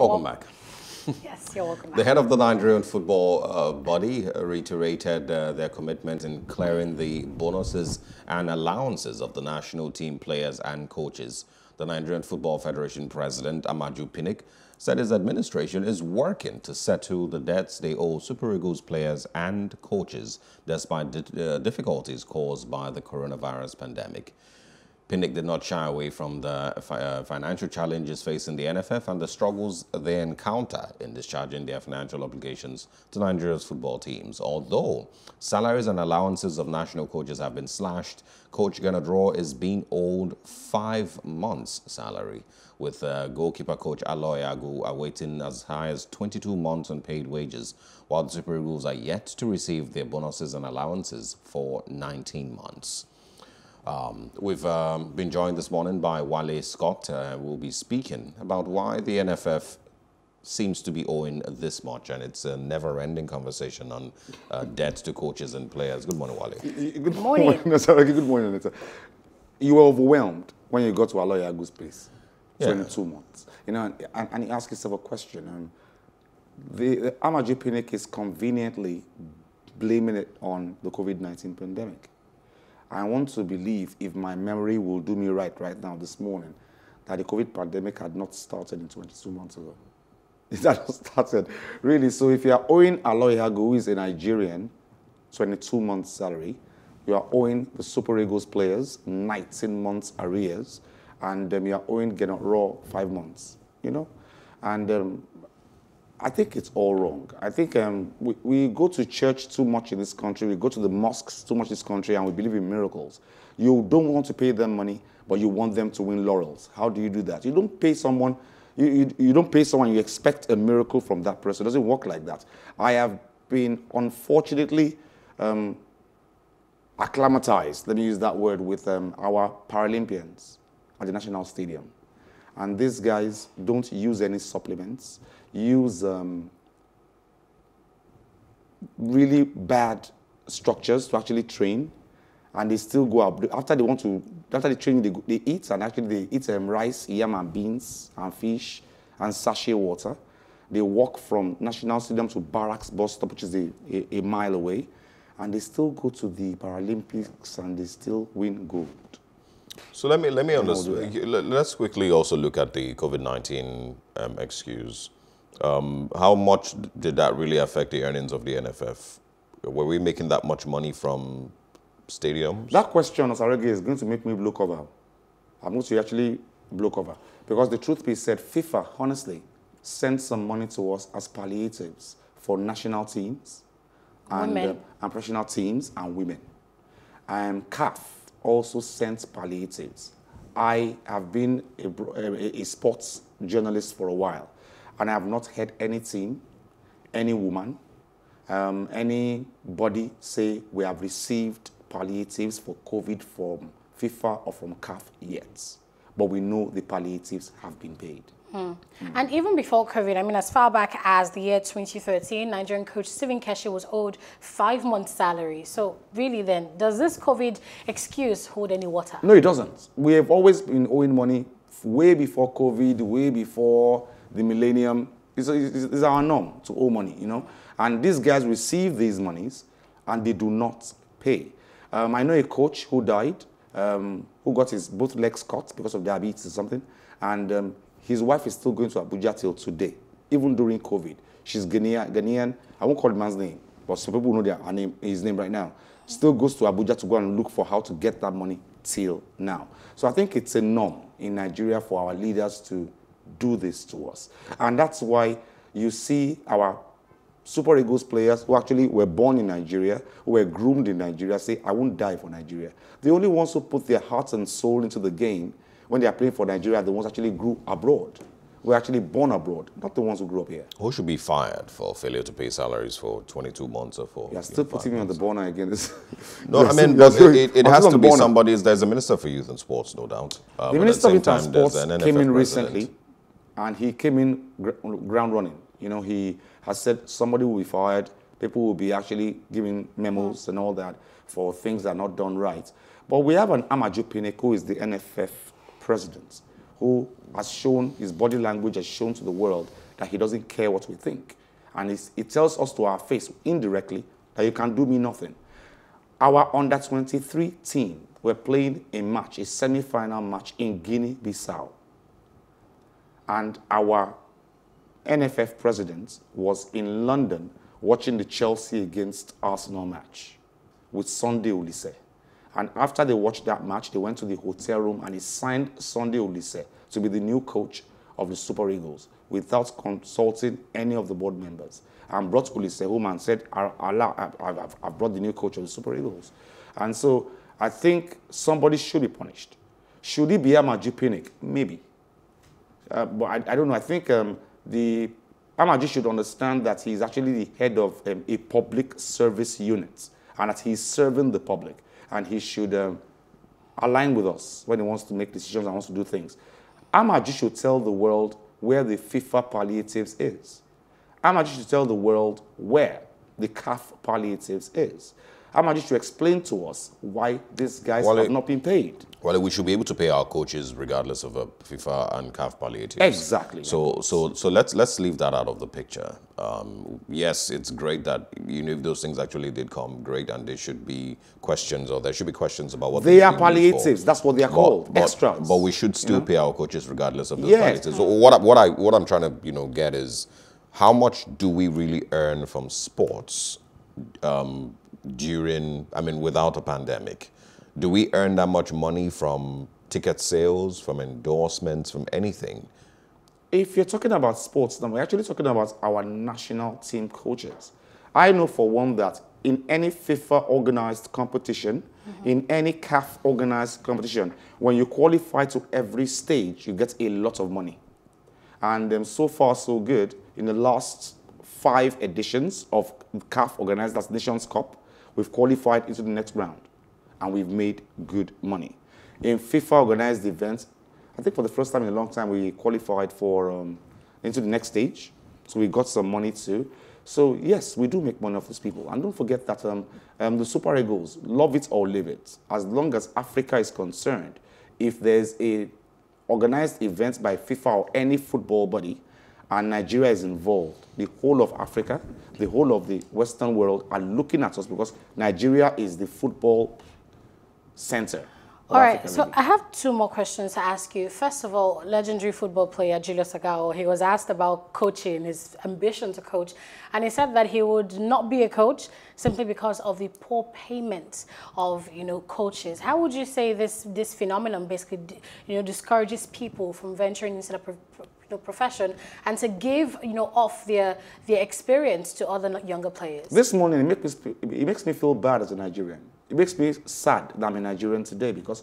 Welcome back. Yes, you're welcome. The head of the Nigerian football body reiterated their commitment in clearing the bonuses and allowances of the national team players and coaches. The Nigerian Football Federation president, Amaju Pinnick, said his administration is working to settle the debts they owe Super Eagles players and coaches despite difficulties caused by the coronavirus pandemic. Pinnick did not shy away from the financial challenges facing the NFF and the struggles they encounter in discharging their financial obligations to Nigeria's football teams. Although salaries and allowances of national coaches have been slashed, coach Gana Draw is being owed 5 months' salary, with goalkeeper coach Aloy Agu awaiting as high as 22 months on paid wages, while the Super Eagles are yet to receive their bonuses and allowances for 19 months. We've been joined this morning by Wale Scott. We'll be speaking about why the NFF seems to be owing this much, and it's a never-ending conversation on debt to coaches and players. Good morning, Wale. Good morning. Good morning. You were overwhelmed when you got to Aloy Agu's place, 22 months. You know, and you ask yourself a question. The Amaju Pinnick is conveniently blaming it on the COVID-19 pandemic. I want to believe, if my memory will do me right now this morning, that the COVID pandemic had not started in 22 months ago. It had not started, really. So if you are owing Aloy Agu, who is a Nigerian, 22 months salary, you are owing the Super Eagles players 19 months arrears, and you are owing Gernot Rohr 5 months, you know? And I think it's all wrong. I think we go to church too much in this country. We go to the mosques too much in this country, and we believe in miracles. You don't want to pay them money, but you want them to win laurels. How do you do that? You don't pay someone. You don't pay someone. You expect a miracle from that person. It doesn't work like that. I have been, unfortunately, acclimatized. Let me use that word with our Paralympians at the National Stadium. And these guys don't use any supplements, use really bad structures to actually train, and they still go out. After the training, they eat, and actually they eat rice, yam and beans, and fish, and sachet water. They walk from National Stadium to Barracks bus stop, which is a mile away, and they still go to the Paralympics, and they still win gold. So let me understand. Let's quickly also look at the COVID-19 excuse. How much did that really affect the earnings of the NFF? Were we making that much money from stadiums? That question, Osarege, is going to make me blow cover. I'm going to actually blow cover, because the truth be said, FIFA honestly sent some money to us as palliatives for national teams and professional teams and women. CAF also sent palliatives. I have been a sports journalist for a while, and I have not heard any team, any woman, anybody say we have received palliatives for COVID from FIFA or from CAF yet. But we know the palliatives have been paid. And even before COVID, I mean, as far back as the year 2013, Nigerian coach Steven Keshi was owed 5 months' salary. So really then, does this COVID excuse hold any water? No, it doesn't. We have always been owing money way before COVID, way before the millennium. It's our norm to owe money, you know. And these guys receive these monies and they do not pay. I know a coach who died, who got his both legs cut because of diabetes or something, and his wife is still going to Abuja till today, even during COVID. She's Ghanaian. I won't call the man's name, but some people know his name right now. Still goes to Abuja to go and look for how to get that money till now. So I think it's a norm in Nigeria for our leaders to do this to us. And that's why you see our Super Eagles players who actually were born in Nigeria, who were groomed in Nigeria, say, I won't die for Nigeria. The only ones who put their heart and soul into the game when they are playing for Nigeria, the ones actually grew abroad. We're actually born abroad, not the ones who grew up here. Who should be fired for failure to pay salaries for 22 months or for? You're still putting me on the burner again. No, I mean, it has to be somebody. There's a Minister for Youth and Sports, no doubt. The Minister for Youth and Sports came in recently, and he came in ground running. You know, he has said somebody will be fired, people will be actually giving memos and all that for things that are not done right. But we have an Amaju Pinnick, who is the NFF president, who has shown, his body language has shown to the world that he doesn't care what we think. And it tells us to our face, indirectly, that you can do me nothing. Our under-23 team were playing a match, a semi-final match in Guinea-Bissau. And our NFF president was in London watching the Chelsea against Arsenal match with Sunday Oliseh. And after they watched that match, they went to the hotel room and he signed Sunday Oliseh to be the new coach of the Super Eagles without consulting any of the board members, and brought Oliseh home and said, I've brought the new coach of the Super Eagles. And so I think somebody should be punished. Should it be Amaju Pinnick? Maybe. But I don't know. I think Amaju should understand that he's actually the head of a public service unit and that he's serving the public. And he should align with us when he wants to make decisions and wants to do things. Amaju should tell the world where the FIFA palliatives is. Amaju should tell the world where the CAF palliatives is. Amaju should explain to us why these guys have not been paid. Well, we should be able to pay our coaches regardless of FIFA and CAF palliatives. Exactly. So let's leave that out of the picture. Yes, it's great that if those things actually did come, great, and they should be questions, or there should be questions about what they are palliatives. That's what they are called. Extras. But we should still pay our coaches regardless of those palliatives. So what I'm trying to get is, how much do we really earn from sports? Without a pandemic, do we earn that much money from ticket sales, from endorsements, from anything? If you're talking about sports, then we're actually talking about our national team coaches. I know for one that in any FIFA organized competition, in any CAF organized competition, when you qualify to every stage, you get a lot of money. And so far, so good. In the last 5 editions of CAF organized, that's Nations Cup, we've qualified into the next round, and we've made good money. In FIFA-organized events, I think for the first time in a long time, we qualified for into the next stage, so we got some money too. So yes, we do make money off these people. And don't forget that the Super Eagles, love it or leave it, as long as Africa is concerned, if there's an organized event by FIFA or any football body, and Nigeria is involved, the whole of Africa, the whole of the Western world are looking at us, because Nigeria is the football center. All right, so I have 2 more questions to ask you. First of all, legendary football player Julius Agao, he was asked about coaching, his ambition to coach, and he said that he would not be a coach simply because of the poor payment of coaches. How would you say this phenomenon basically discourages people from venturing into the profession and to give off their experience to other younger players? This morning, it makes me feel bad as a Nigerian. It makes me sad that I'm a Nigerian today, because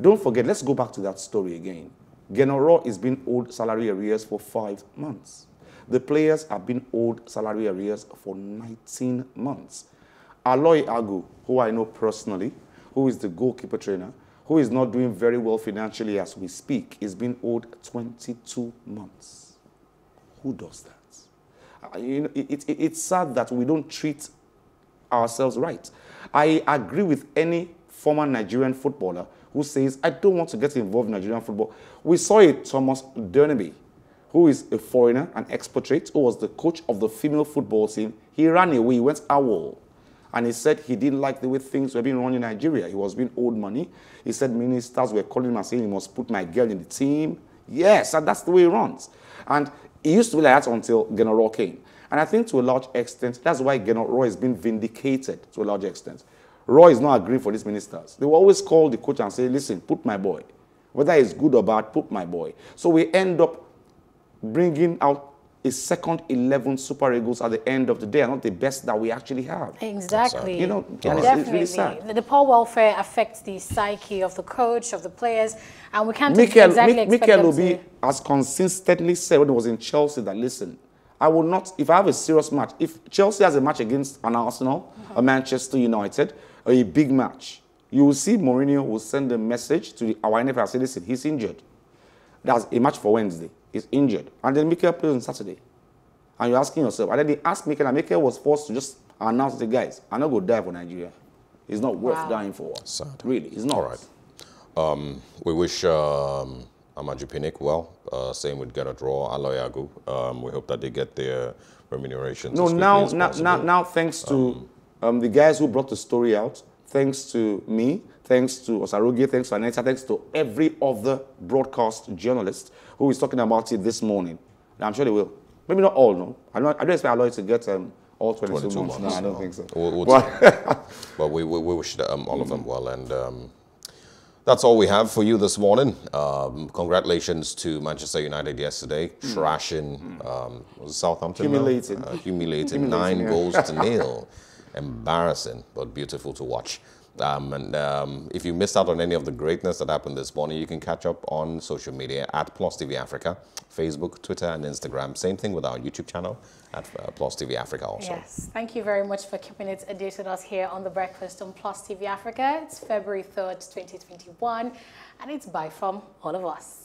don't forget, let's go back to that story again. Gernot Rohr is being owed salary arrears for 5 months. The players have been owed salary arrears for 19 months. Aloy Agu, who I know personally, who is the goalkeeper trainer, who is not doing very well financially as we speak, is being owed 22 months. Who does that? It's sad that we don't treat ourselves right. I agree with any former Nigerian footballer who says, I don't want to get involved in Nigerian football. We saw a Thomas Dernaby, who is a foreigner, an expatriate, who was the coach of the female football team. He ran away, he went AWOL. And he said he didn't like the way things were being run in Nigeria. He was being owed money. He said ministers were calling him and saying he must put my girl in the team. Yes, and that's the way he runs. And he used to be like that until Gernot Rohr came. And I think to a large extent, that's why Gernot Rohr has been vindicated to a large extent. Rohr is not agreeing for these ministers. They will always call the coach and say, listen, put my boy. Whether it's good or bad, put my boy. So we end up bringing out a second 11 Super Eagles at the end of the day are not the best that we actually have. Exactly. It's really sad. The poor welfare affects the psyche of the coach, of the players, and we can't Mikel Obi has consistently said when he was in Chelsea that, listen, I will not, if I have a serious match, if Chelsea has a match against an Arsenal, a Manchester United, or a big match, you will see Mourinho will send a message to our NFF and say, listen, he's injured. That's a match for Wednesday. He's injured. And then Mikel plays on Saturday. And you're asking yourself. And then they asked Mikel, and Mikel was forced to just announce the guys, I'm not going to die for Nigeria. It's not worth dying for. Sad. Really, it's not. All right. We wish Amaju Pinnick well. Same with Gana Draw, Aloy Agu. We hope that they get their remuneration. No, now thanks to the guys who brought the story out, thanks to me, thanks to Osaroge, thanks to Aneta, thanks to every other broadcast journalist who is talking about it this morning. And I'm sure they will. Maybe not all, no. I don't expect Aloy to get all 22 months. No, I don't think so. We'll but we wish all of them well. And that's all we have for you this morning. Congratulations to Manchester United yesterday, trashing Southampton. Humiliating. Humiliating 9 goals to nil. Embarrassing, but beautiful to watch. If you missed out on any of the greatness that happened this morning, you can catch up on social media at Plus TV Africa, Facebook, Twitter, and Instagram. Same thing with our YouTube channel at Plus TV Africa also. Yes, thank you very much for keeping it a day with us here on The Breakfast on Plus TV Africa. It's February 3rd, 2021, and it's bye from all of us.